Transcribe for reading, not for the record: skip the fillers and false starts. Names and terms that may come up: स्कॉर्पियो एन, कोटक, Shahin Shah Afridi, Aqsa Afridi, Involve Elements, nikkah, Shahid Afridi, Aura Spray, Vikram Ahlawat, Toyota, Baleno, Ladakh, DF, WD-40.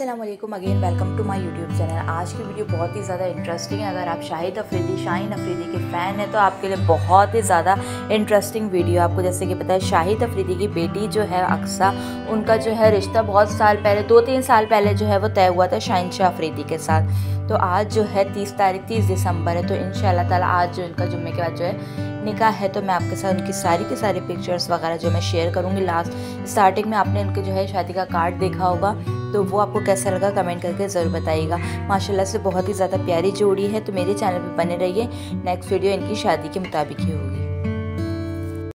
अस्सलाम वालेकुम again, welcome to my YouTube channel. आज की वीडियो बहुत ही ज़्यादा इंटरेस्टिंग है। अगर आप शाहीन अफरीदी के फ़ैन हैं तो आपके लिए बहुत ही ज़्यादा इंटरेस्टिंग वीडियो। आपको जैसे कि पता है, शाहिद अफरीदी की बेटी जो है अक्सा, उनका जो है रिश्ता बहुत साल पहले, 2-3 साल पहले जो है वो तय हुआ था शाहिन शाह अफरीदी के साथ। तो आज जो है 30 दिसंबर है, तो इंशाल्लाह ताला आज जो इनका जुम्मे के बाद जो है निकाह है, तो मैं आपके साथ उनकी सारी की सारी पिक्चर्स वगैरह जो मैं शेयर करूँगी। लास्ट स्टार्टिंग में आपने उनके जो है शादी का कार्ड देखा होगा, तो वो आपको कैसा लगा कमेंट करके ज़रूर बताइएगा। माशाल्लाह से बहुत ही ज़्यादा प्यारी जोड़ी है, तो मेरे चैनल पे बने रहिए। नेक्स्ट वीडियो इनकी शादी के मुताबिक ही होगी।